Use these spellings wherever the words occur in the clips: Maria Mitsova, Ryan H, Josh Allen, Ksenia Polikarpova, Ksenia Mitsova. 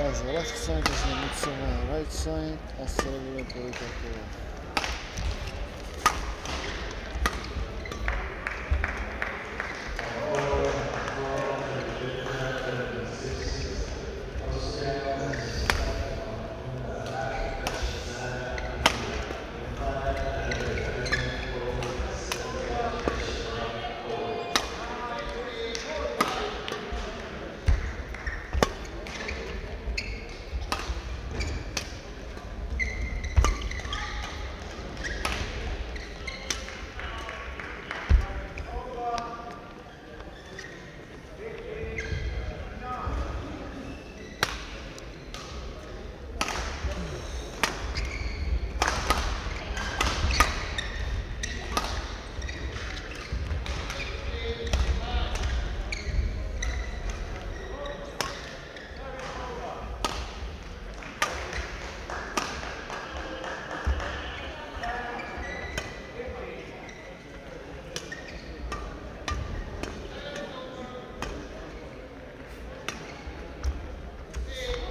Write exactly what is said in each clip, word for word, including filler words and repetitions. Także left side, Ksenia Mitsova right side, a Ksenia Polikarpova.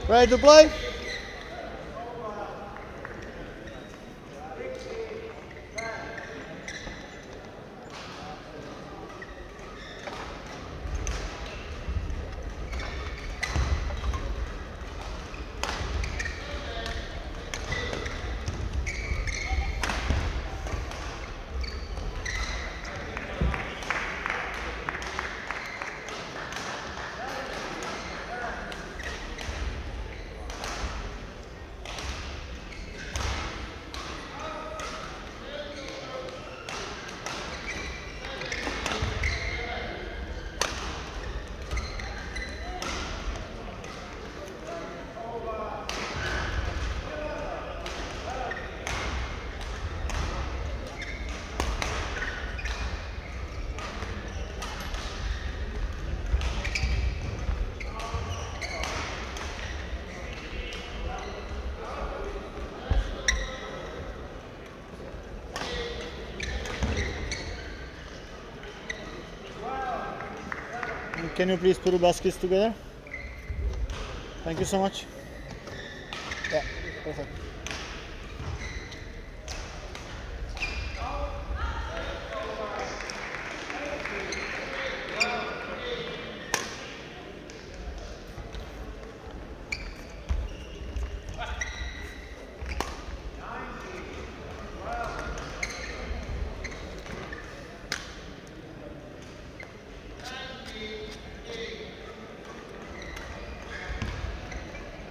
Ready to play? Can you please put the baskets together? Thank you so much. Yeah, perfect.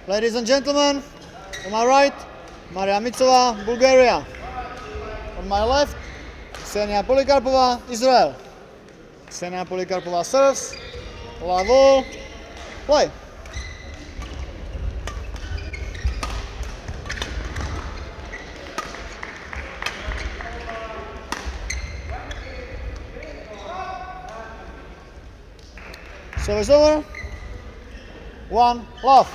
Ladies and gentlemen, on my right, Maria Mitsova, Bulgaria. On my left, Ksenia Polikarpova, Israel. Ksenia Polikarpova serves, Lavo, play. Service over, one, love.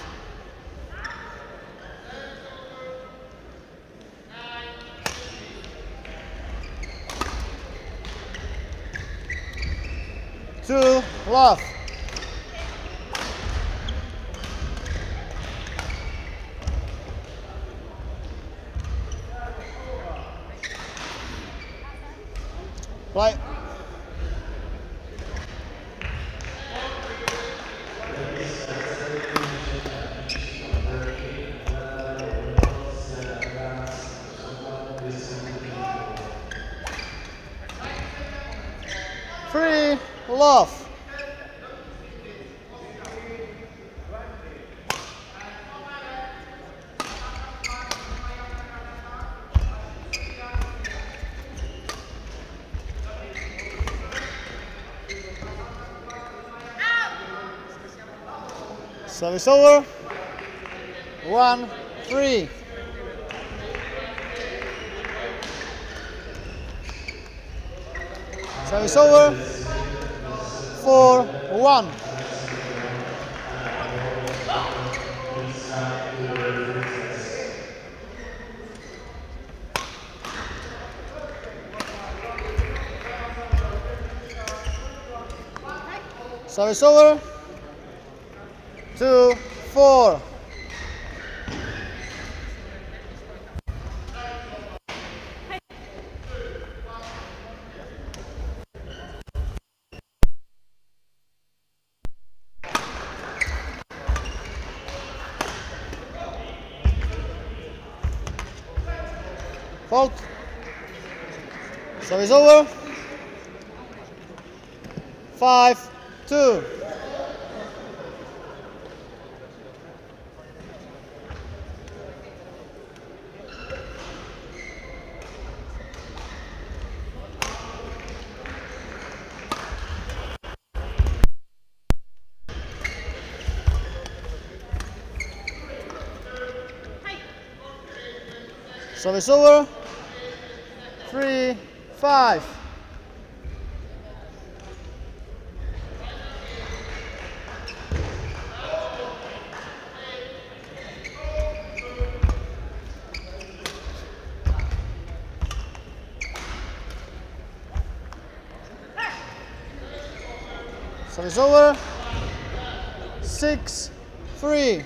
Two, love. Play. Three, love. Service over. One, three. Service over. Four, one. Service over. Two, four. Fault. So it's over. Five, two. So it's over. Three, five. So it's over. Six, three.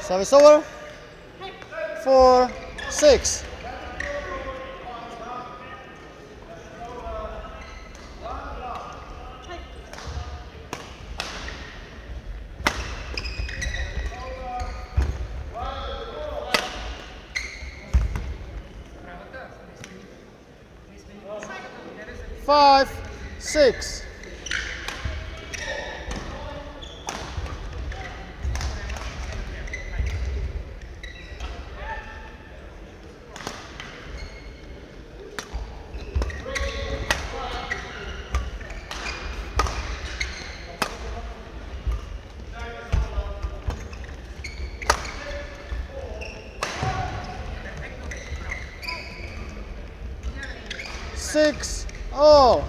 Service over. Four, six. Five, six. Six, oh.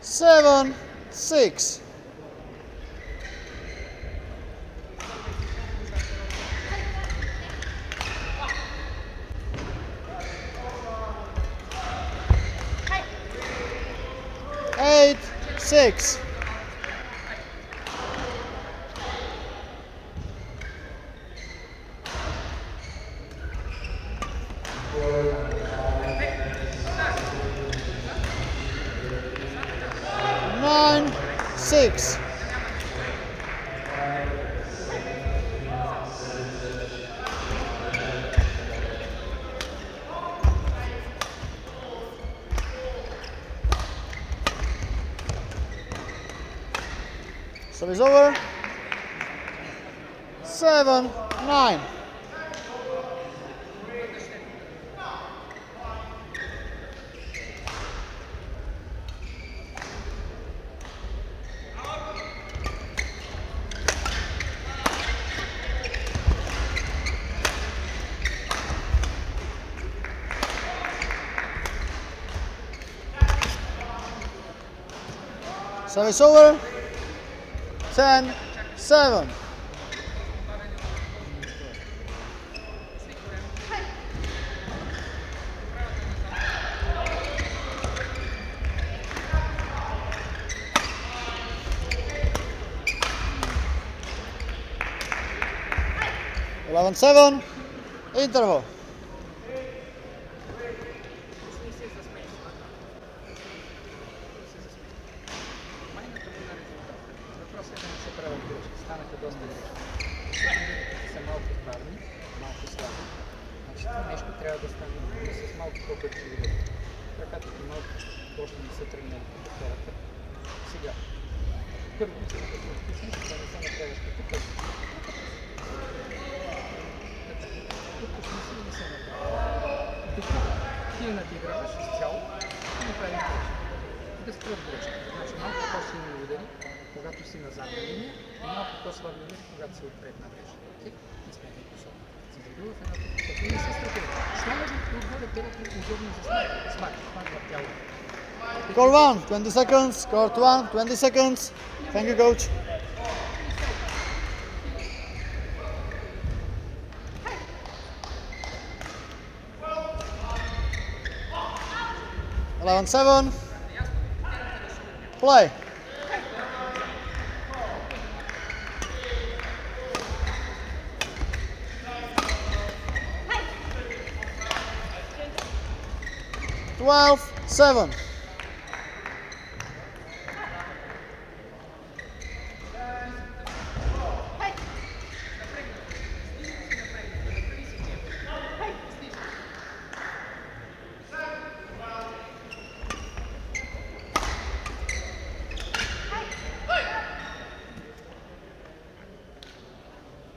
Seven, six. Eight, six. Nine, six. So it's over. Seven, nine. So it's over. Ten, seven. Eleven, seven. Interval. Станаха доста грешки. Са малко правни, малко слаби. Значи нещо трябва да стане с малко по-бързи. Ръката и малко още не са тръгнали от хората. Сега. Първо, като отписни, да не се направиш като първи. Тук отписни не се направиш. Тук ти надиграваш изцяло и направиш грешки. Да спрят грешки. Значи малко по-силни удари, когато си на задна линия, и малко по-слаби удари, когато си отпред на мрежа. Окей? Не сме ни посока. Задобива в едната посока. И не се стратира. Слагаш ли отгоре делят ли удобно за смак? Смак. Смак в тяло. Score one, twenty seconds. Score one, twenty seconds. Thank you, coach. eleven seven. Play. twelve seven.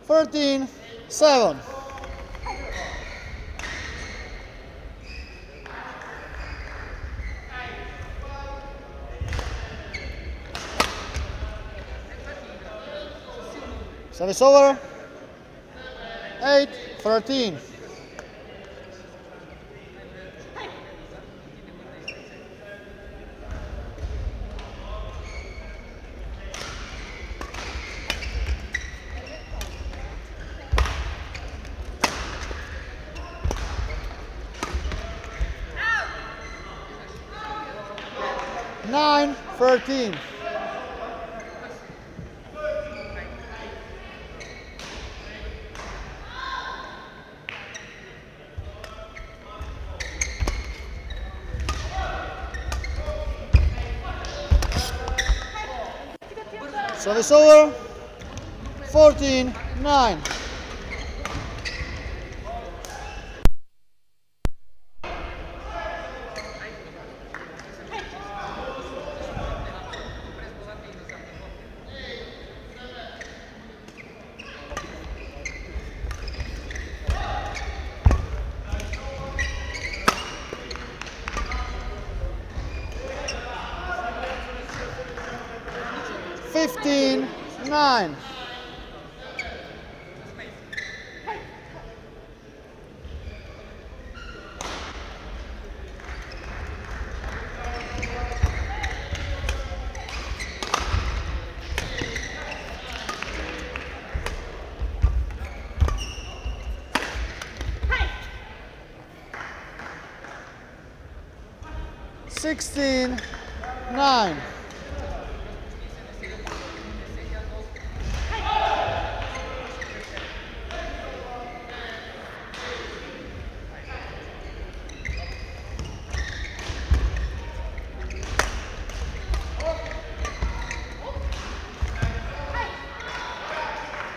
thirteen seven. Service over. eight thirteen. nine thirteen. Service over. fourteen nine. fifteen nine. sixteen nine.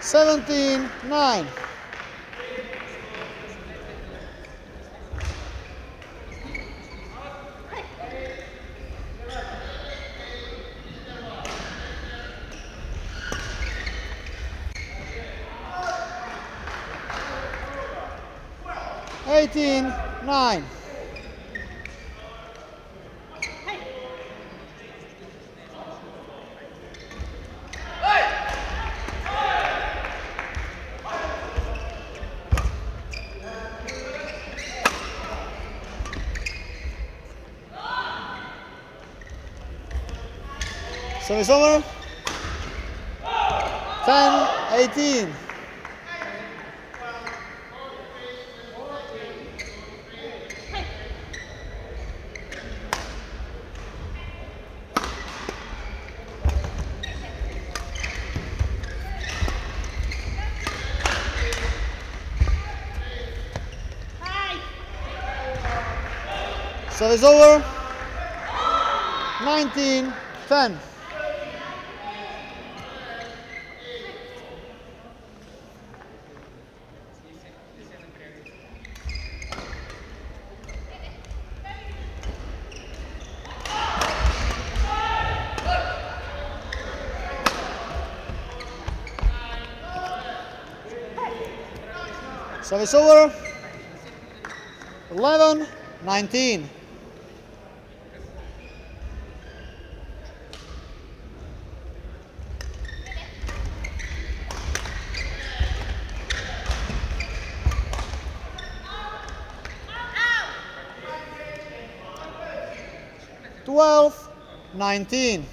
seventeen nine. eighteen nine. So it's over. ten eighteen. So it's over. nineteen ten. Service over. eleven nineteen. twelve nineteen.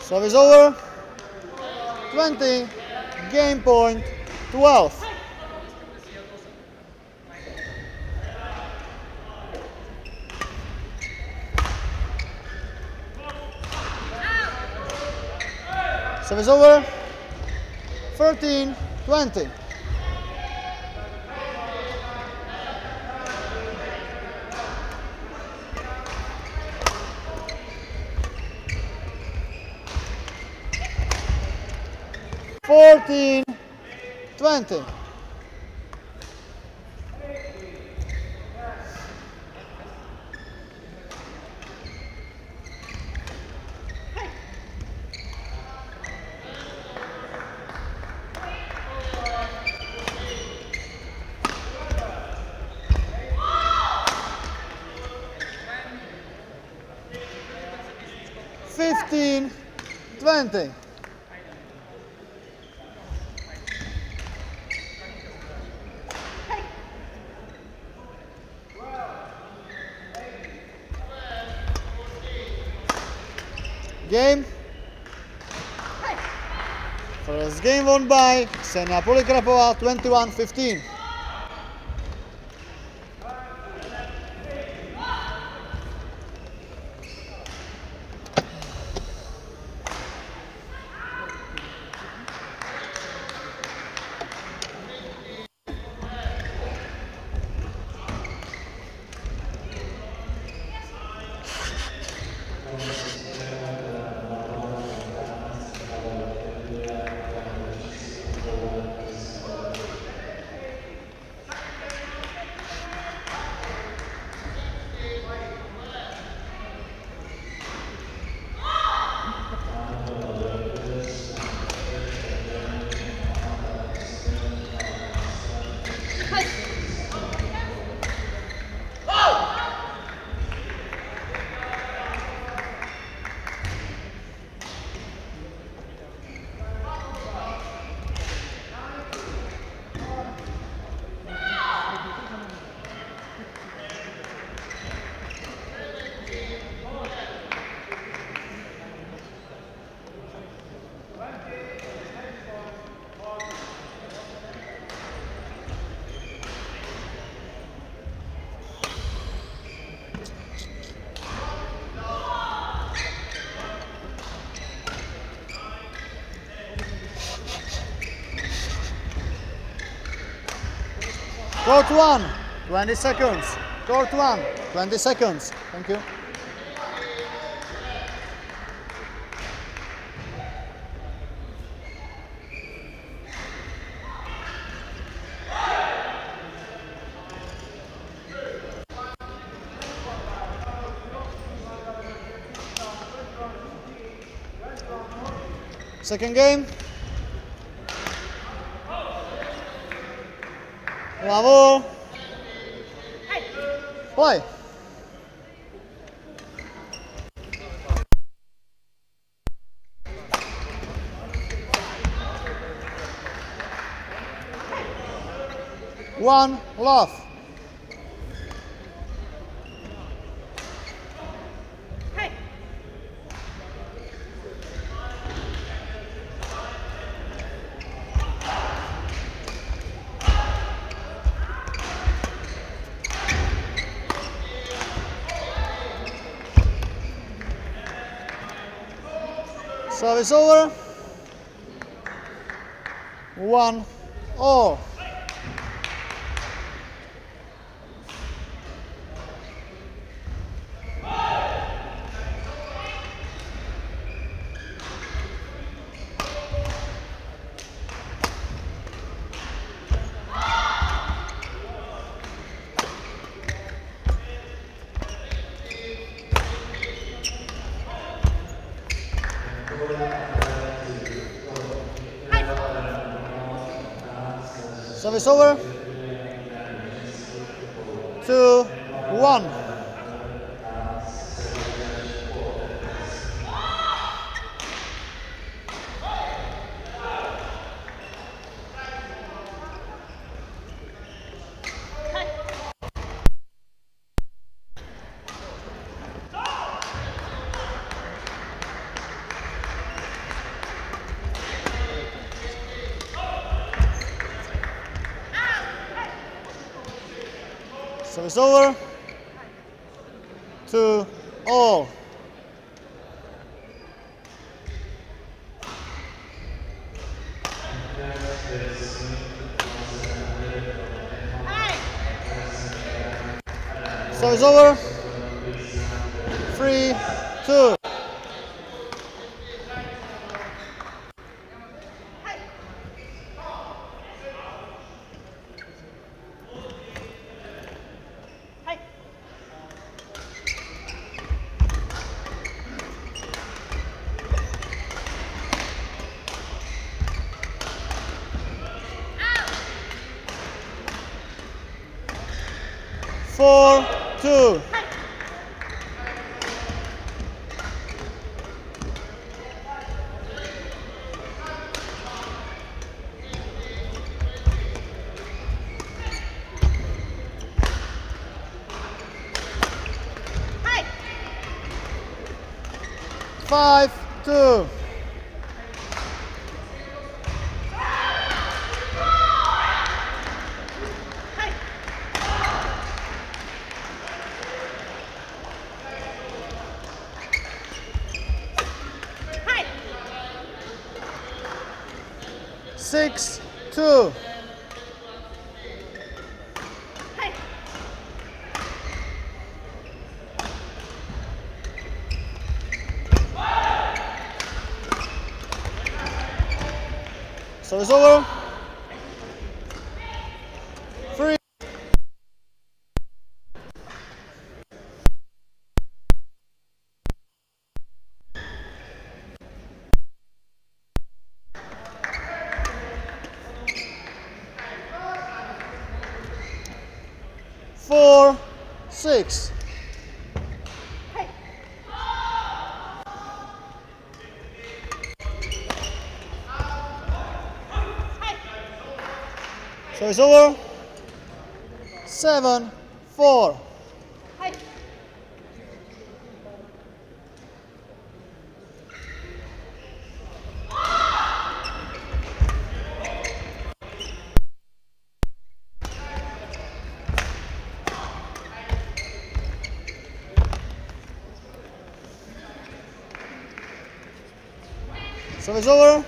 Service over. twenty, game point twelve. Service over, thirteen twenty. fourteen twenty. fifteen twenty. Game. First game won by Ksenia Polikarpova, twenty-one fifteen. Court one, twenty seconds. Court one, twenty seconds. Thank you. Second game. Bravo! Play! One love! Service over, one all. Service over, two, one. Service over. Two, all. Service over. Three, two. Four, two. Five, two. Six, two. Hey. Service over. Three. Four, six. Hey. So it's over. Seven, four. Hey. Service over.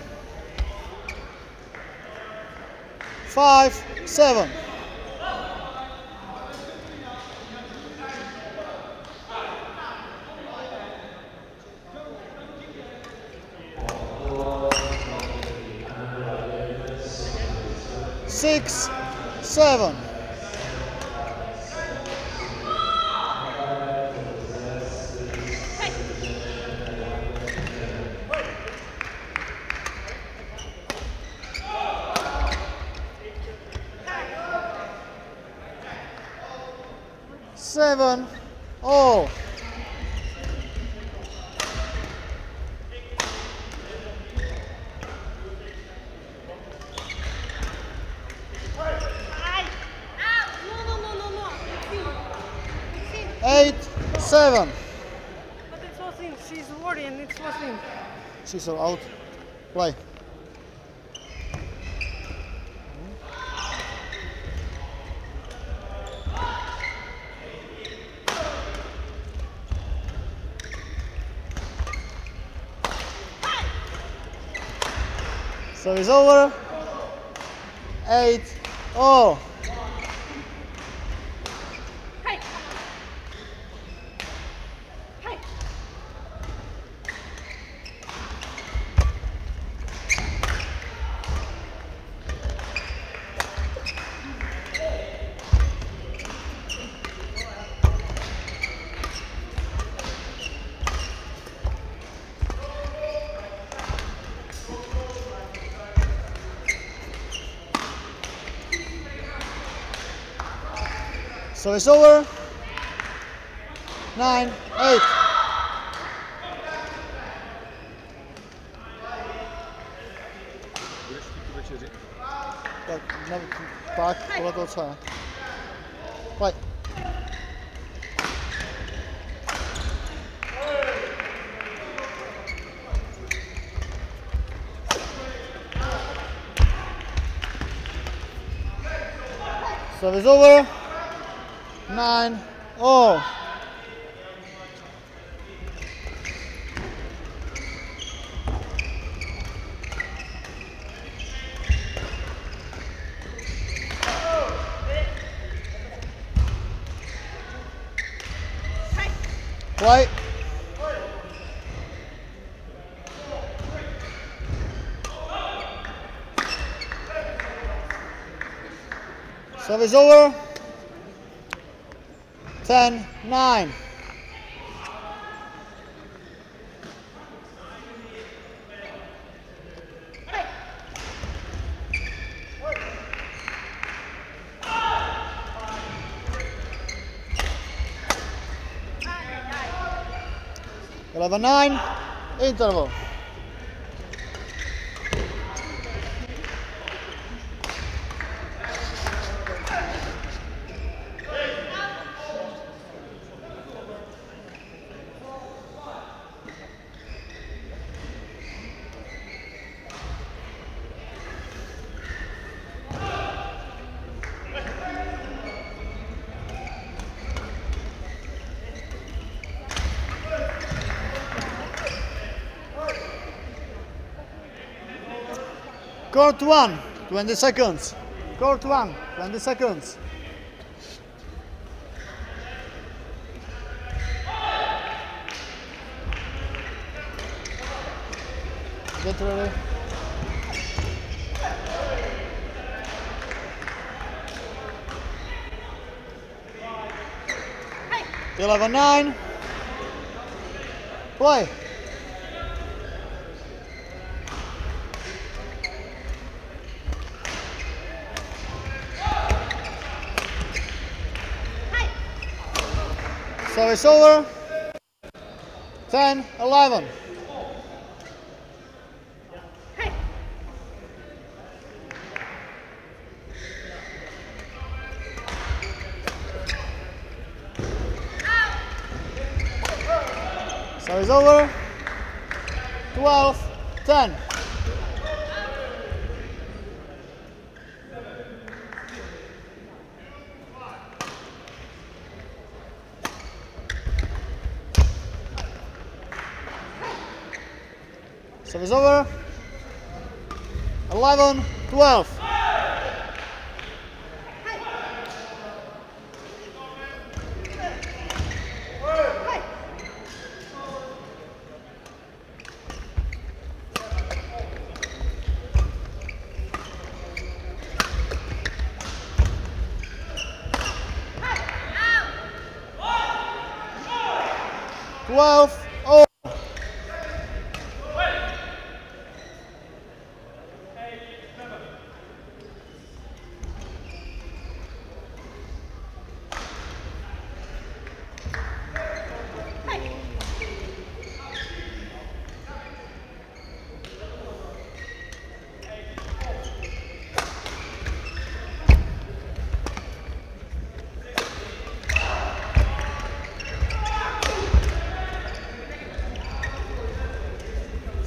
Five, seven. Six, seven. Seven, all. Eight, seven. But it was in. She's worrying. It was in. She's out. Play. So it's over. Eight. Oh. Hey. Hey. So it's over. Nine, eight. Back, right. So it's over. nine, all. Play. Serve is over. Ten, nine. eleven nine, interval. Court one, twenty seconds. Court one, twenty seconds. Get ready. eleven nine. Play. So it's over. ten eleven. Hey. So it's over. twelve ten. So it's over. eleven twelve. twelve.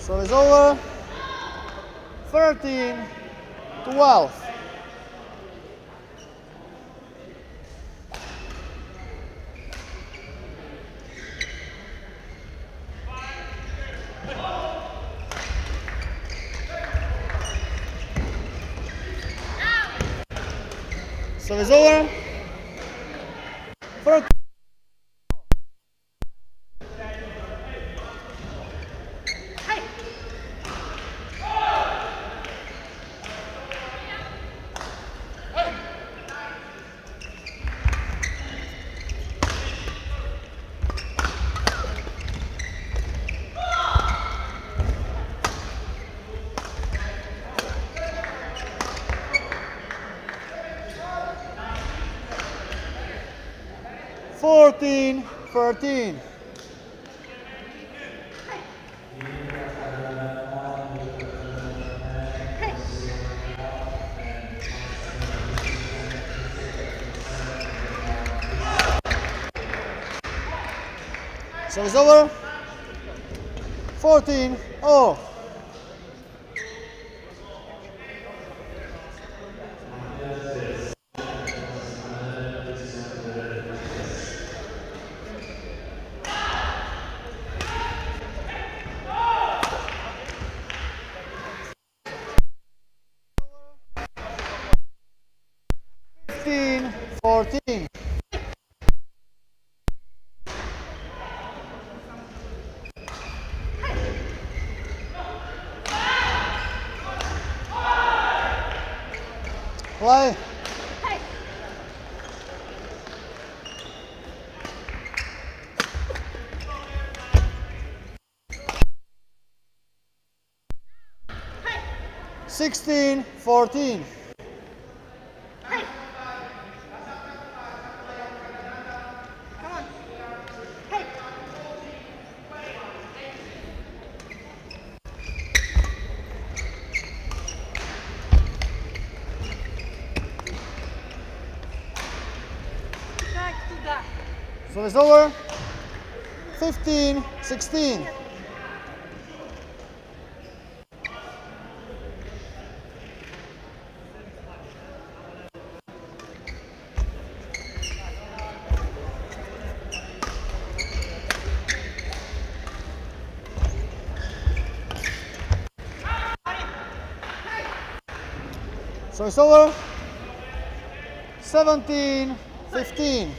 So it's over. thirteen twelve. So it's over. thirteen. fourteen thirteen. So it's over. fourteen all. fourteen. Play. Sixteen, fourteen. So it's over. Fifteen, sixteen. So it's over. Seventeen, fifteen.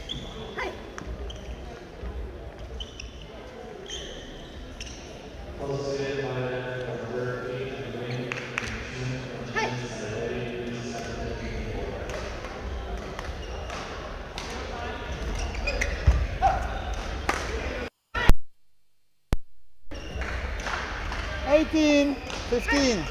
Eighteen, fifteen.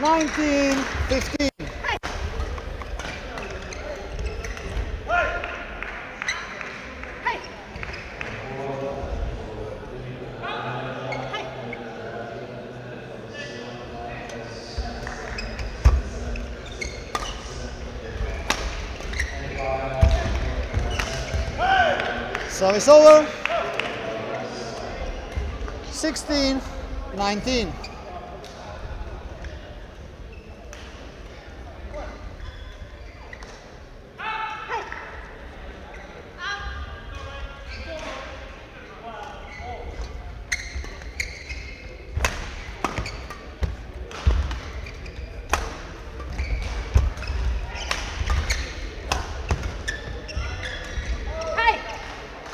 Nineteen, fifteen. So it's over. Sixteen, nineteen.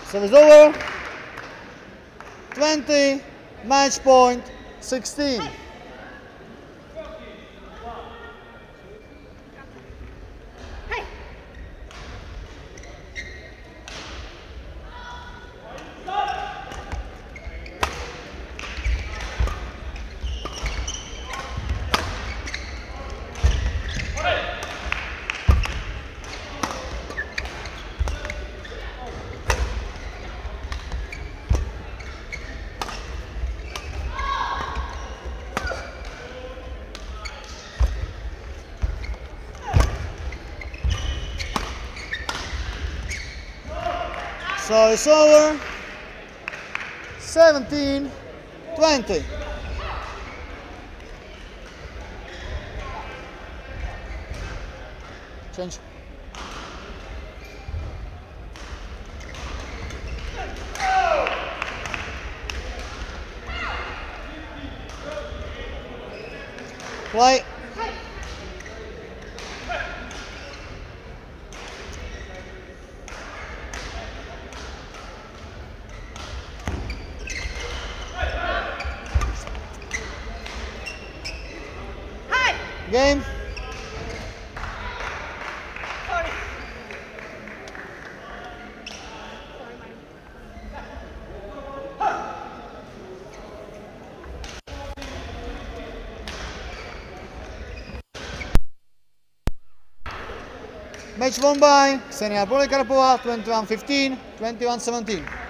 So it's over. Twenty, match point, sixteen. Hey. So it's over. Seventeen, twenty. Change. Play. Game. Sorry. Match won by Ksenia Polikarpova, twenty-one fifteen, twenty-one seventeen.